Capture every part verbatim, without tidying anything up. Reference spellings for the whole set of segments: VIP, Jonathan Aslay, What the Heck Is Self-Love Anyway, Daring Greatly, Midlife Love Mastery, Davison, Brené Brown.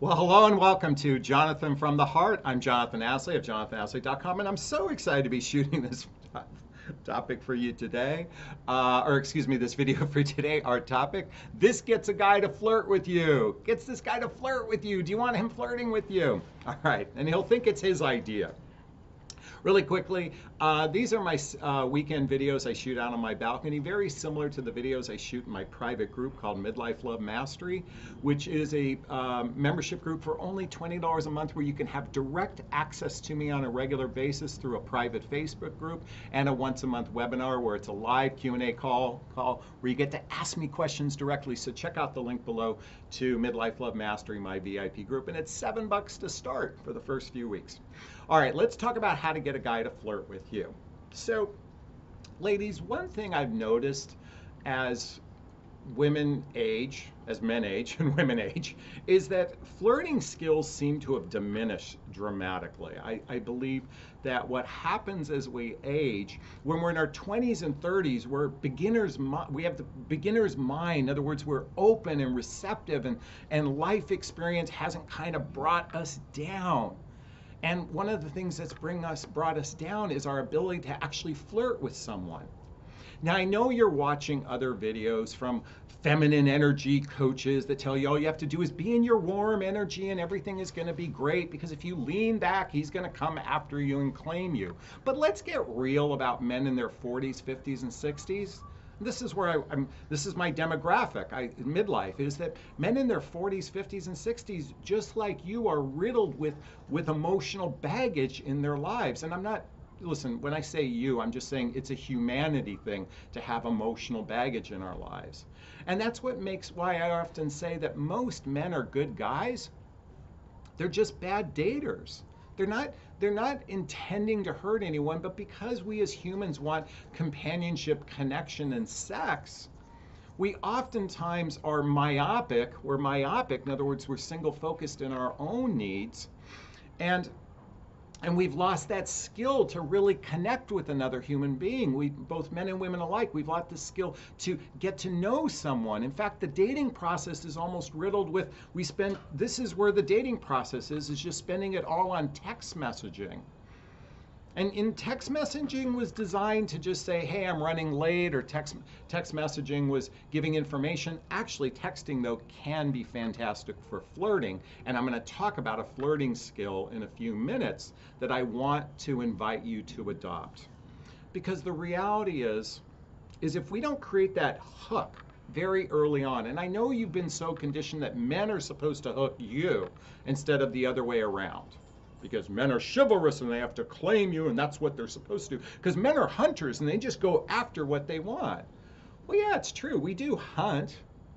Well, hello and welcome to Jonathan from the Heart. I'm Jonathan Aslay of jonathan aslay dot com, and I'm so excited to be shooting this topic for you today, uh, or excuse me, this video for today, our topic. This gets a guy to flirt with you. Gets this guy to flirt with you. Do you want him flirting with you? All right, and he'll think it's his idea. Really quickly, uh, these are my uh, weekend videos I shoot out on my balcony, very similar to the videos I shoot in my private group called Midlife Love Mastery, which is a um, membership group for only twenty dollars a month where you can have direct access to me on a regular basis through a private Facebook group and a once a month webinar where it's a live Q and A call, call where you get to ask me questions directly. So check out the link below to Midlife Love Mastery, my V I P group, and it's seven bucks to start for the first few weeks. All right, let's talk about how to get a guy to flirt with you. So, ladies, one thing I've noticed as women age, as men age and women age, is that flirting skills seem to have diminished dramatically. I, I believe that what happens as we age, when we're in our twenties and thirties, we're beginners, we have the beginner's mind. In other words, we're open and receptive, and, and life experience hasn't kind of brought us down. And one of the things that's bring us, brought us down is our ability to actually flirt with someone. Now, I know you're watching other videos from feminine energy coaches that tell you all you have to do is be in your warm energy and everything is going to be great, because if you lean back, he's going to come after you and claim you. But let's get real about men in their forties, fifties, and sixties. This is where I, I'm, this is my demographic, I, midlife, is that men in their forties, fifties, and sixties, just like you, are riddled with, with emotional baggage in their lives. And I'm not, listen, when I say you, I'm just saying it's a humanity thing to have emotional baggage in our lives. And that's what makes, why I often say that most men are good guys. They're just bad daters. They're not, they're not intending to hurt anyone, but because we as humans want companionship, connection, and sex, we oftentimes are myopic. We're myopic. In other words, we're single-focused in our own needs, and, and we've lost that skill to really connect with another human being. We, both men and women alike, we've lost the skill to get to know someone. In fact, the dating process is almost riddled with, we spend, this is where the dating process is, is just spending it all on text messaging. And in text messaging was designed to just say, hey, I'm running late, or text, text messaging was giving information. Actually, texting, though, can be fantastic for flirting. And I'm going to talk about a flirting skill in a few minutes that I want to invite you to adopt. Because the reality is, is if we don't create that hook very early on, and I know you've been so conditioned that men are supposed to hook you instead of the other way around. Because men are chivalrous and they have to claim you, and that's what they're supposed to do. Because men are hunters and they just go after what they want. Well, yeah, it's true. We do hunt.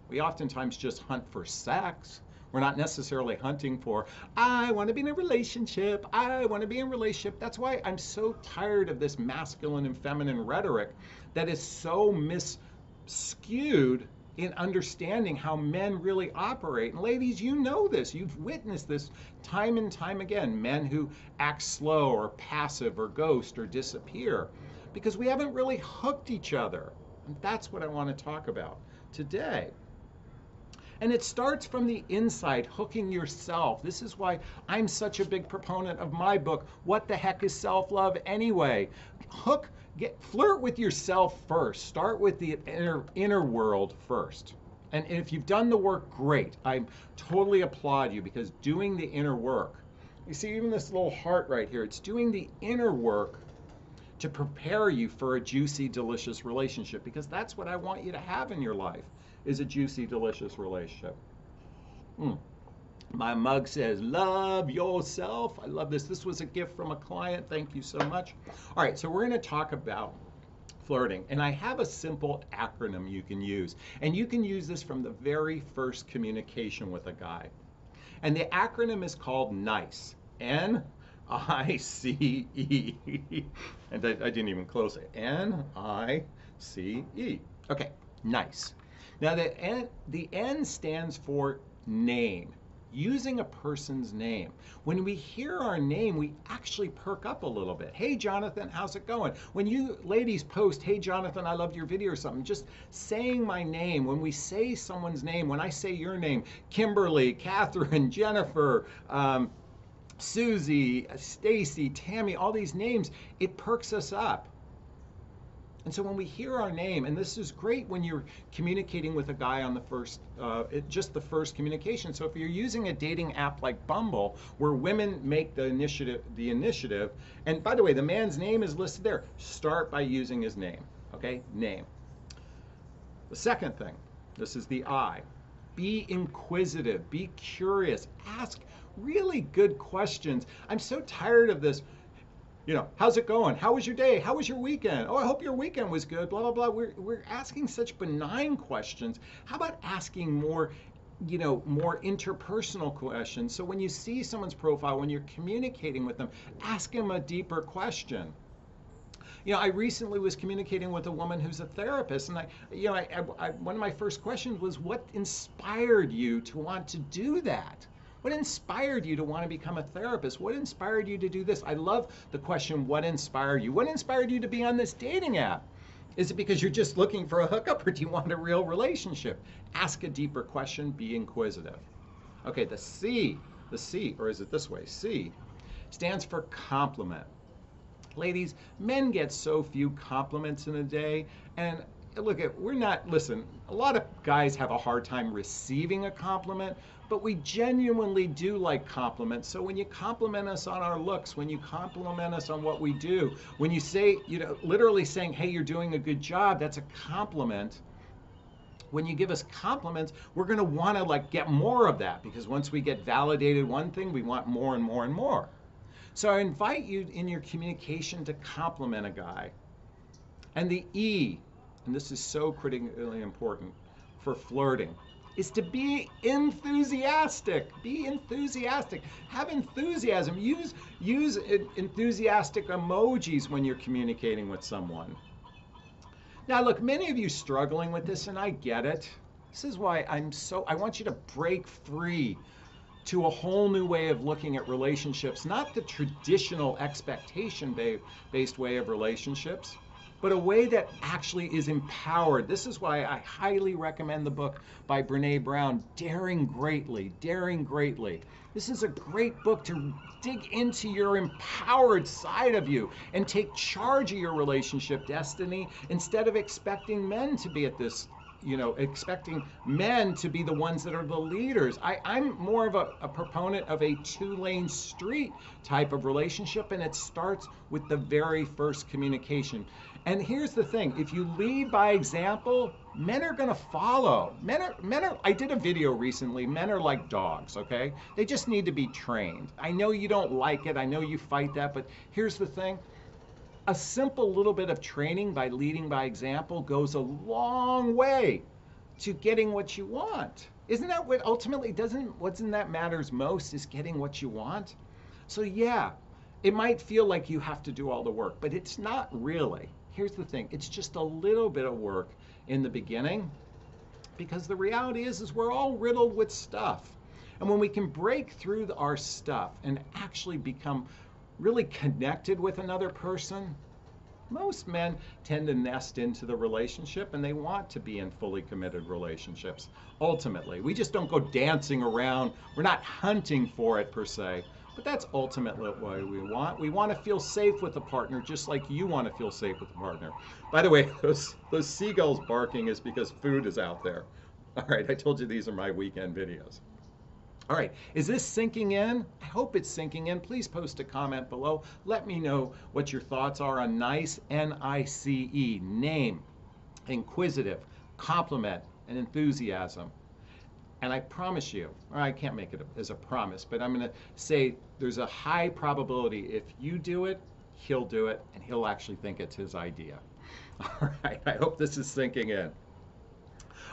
We oftentimes just hunt for sex. We're not necessarily hunting for, I want to be in a relationship. I want to be in a relationship. That's why I'm so tired of this masculine and feminine rhetoric that is so mis-skewed in understanding how men really operate. And ladies, you know this. You've witnessed this time and time again. Men who act slow or passive or ghost or disappear because we haven't really hooked each other. And that's what I want to talk about today. And it starts from the inside, hooking yourself. This is why I'm such a big proponent of my book, What the Heck Is Self-Love Anyway? Hook Get, flirt with yourself first. Start with the inner, inner world first. And if you've done the work, great. I totally applaud you, because doing the inner work, you see even this little heart right here, it's doing the inner work to prepare you for a juicy, delicious relationship, because that's what I want you to have in your life, is a juicy, delicious relationship. Mm. My mug says, love yourself. I love this. This was a gift from a client. Thank you so much. All right, so we're going to talk about flirting. And I have a simple acronym you can use. And you can use this from the very first communication with a guy. And the acronym is called NICE. N I C E. And I, I didn't even close it. N I C E. Okay, NICE. Now, the N, the N stands for name. using a person's name. When we hear our name, we actually perk up a little bit. Hey, Jonathan, how's it going? When you ladies post, hey, Jonathan, I loved your video or something, just saying my name, when we say someone's name, when I say your name, Kimberly, Catherine, Jennifer, um, Susie, Stacy, Tammy, all these names, it perks us up. And so when we hear our name, and this is great when you're communicating with a guy on the first, uh, it, just the first communication. So if you're using a dating app like Bumble, where women make the initiative, the initiative, and by the way, the man's name is listed there. Start by using his name, okay? Name. The second thing, this is the I. Be inquisitive, be curious, ask really good questions. I'm so tired of this. You know, how's it going? How was your day? How was your weekend? Oh, I hope your weekend was good, blah, blah, blah. We're, we're asking such benign questions. How about asking more, you know, more interpersonal questions? So when you see someone's profile, when you're communicating with them, ask them a deeper question. You know, I recently was communicating with a woman who's a therapist, and I, you know, I, I, I, one of my first questions was, what inspired you to want to do that? What inspired you to want to become a therapist? What inspired you to do this? I love the question, what inspired you? What inspired you to be on this dating app? Is it because you're just looking for a hookup, or do you want a real relationship? Ask a deeper question, be inquisitive. Okay, the C, the C, or is it this way? C stands for compliment. Ladies, men get so few compliments in a day, and look, at we're not, listen, a lot of guys have a hard time receiving a compliment, but we genuinely do like compliments. So when you compliment us on our looks, when you compliment us on what we do, when you say, you know, literally saying, hey, you're doing a good job, that's a compliment. When you give us compliments, we're going to want to like get more of that, because once we get validated one thing, we want more and more and more. So I invite you in your communication to compliment a guy. And the E, and this is so critically important for flirting, is to be enthusiastic. Be enthusiastic. Have enthusiasm. Use, use enthusiastic emojis when you're communicating with someone. Now look, many of you struggling with this, and I get it. This is why I'm so, I want you to break free to a whole new way of looking at relationships, not the traditional expectation-based way of relationships, but a way that actually is empowered. This is why I highly recommend the book by Brené Brown, Daring Greatly, Daring Greatly. This is a great book to dig into your empowered side of you and take charge of your relationship destiny, instead of expecting men to be at this, you know, expecting men to be the ones that are the leaders. I, I'm more of a, a proponent of a two-lane street type of relationship, and it starts with the very first communication. And here's the thing, if you lead by example, men are gonna follow. Men are, men are, I did a video recently, men are like dogs, okay? They just need to be trained. I know you don't like it, I know you fight that, but here's the thing, a simple little bit of training by leading by example goes a long way to getting what you want. Isn't that what ultimately doesn't, what's in that matters most is getting what you want? So yeah, it might feel like you have to do all the work, but it's not really. Here's the thing, it's just a little bit of work in the beginning, because the reality is, is we're all riddled with stuff. And when we can break through our stuff and actually become really connected with another person, most men tend to nest into the relationship, and they want to be in fully committed relationships. Ultimately, we just don't go dancing around. We're not hunting for it per se. But that's ultimately what we want. We want to feel safe with a partner, just like you want to feel safe with a partner. By the way, those, those seagulls barking is because food is out there. All right, I told you these are my weekend videos. All right, is this sinking in? I hope it's sinking in. Please post a comment below. Let me know what your thoughts are on nice, N I C E, name, inquisitive, compliment, and enthusiasm. And I promise you, or I can't make it as a promise, but I'm gonna say there's a high probability if you do it, he'll do it, and he'll actually think it's his idea. All right, I hope this is sinking in.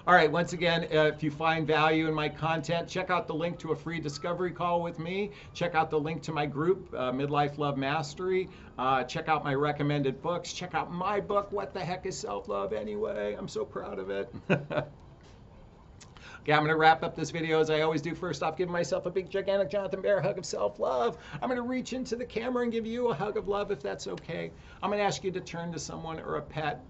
All right, once again, uh, if you find value in my content, check out the link to a free discovery call with me. Check out the link to my group, uh, Midlife Love Mastery. Uh, check out my recommended books. Check out my book, What the Heck Is Self-Love Anyway? I'm so proud of it. Okay, I'm going to wrap up this video as I always do. First off, giving myself a big, gigantic Jonathan Bear hug of self-love. I'm going to reach into the camera and give you a hug of love if that's okay. I'm going to ask you to turn to someone or a pet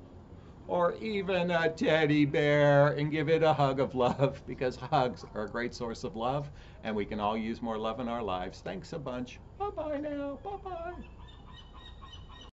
or even a teddy bear and give it a hug of love, because hugs are a great source of love and we can all use more love in our lives. Thanks a bunch. Bye-bye now. Bye-bye.